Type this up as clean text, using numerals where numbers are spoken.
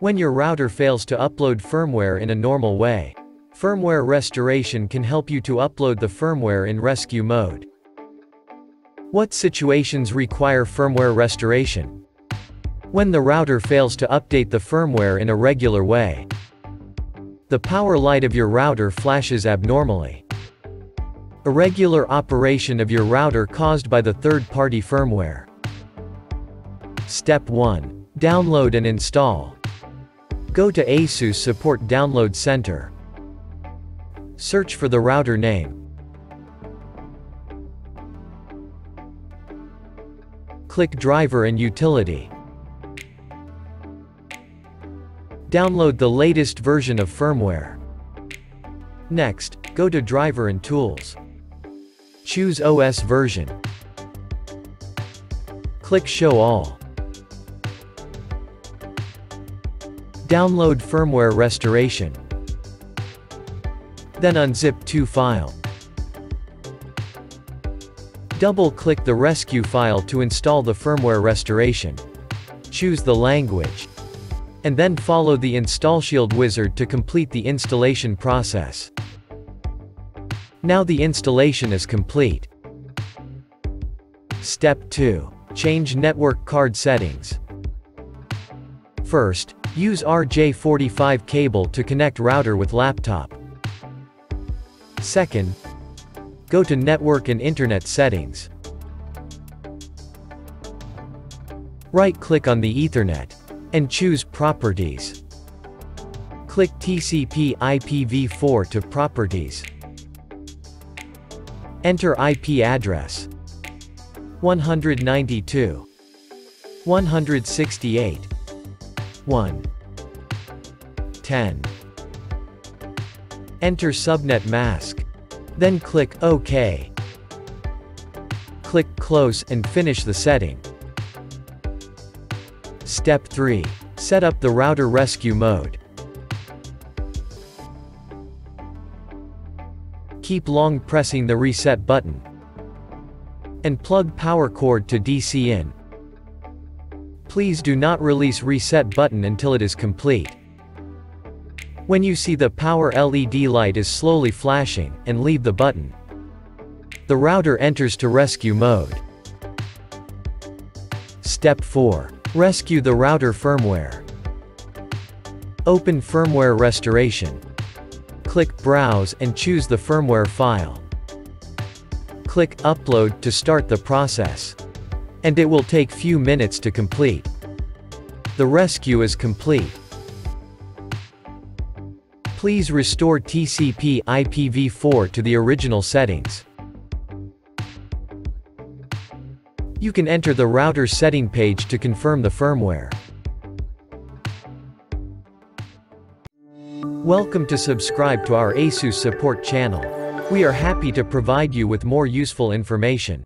When your router fails to upload firmware in a normal way, Firmware Restoration can help you to upload the firmware in rescue mode. What situations require firmware restoration? When the router fails to update the firmware in a regular way. The power light of your router flashes abnormally. Irregular operation of your router caused by the third-party firmware. Step 1. Download and install. Go to ASUS Support Download Center. Search for the router name. Click Driver and Utility. Download the latest version of firmware. Next, go to Driver and Tools. Choose OS version. Click Show All. Download Firmware Restoration. Then unzip to file. Double-click the rescue file to install the firmware restoration. Choose the language. And then follow the InstallShield wizard to complete the installation process. Now the installation is complete. Step 2. Change network card settings. First, use RJ45 cable to connect router with laptop. Second, go to Network and Internet Settings. Right-click on the Ethernet and choose Properties. Click TCP/IPv4 to Properties. Enter IP address 192.168.1.10. Enter subnet mask. Then click OK. Click Close and finish the setting. Step 3. Set up the router rescue mode. Keep long pressing the reset button. And plug power cord to DC in. Please do not release reset button until it is complete. When you see the power LED light is slowly flashing, and leave the button. The router enters to rescue mode. Step 4. Rescue the router firmware. Open Firmware Restoration. Click Browse and choose the firmware file. Click Upload to start the process. And it will take few minutes to complete. The rescue is complete. Please restore TCP/IPv4 to the original settings. You can enter the router setting page to confirm the firmware. Welcome to subscribe to our ASUS support channel. We are happy to provide you with more useful information.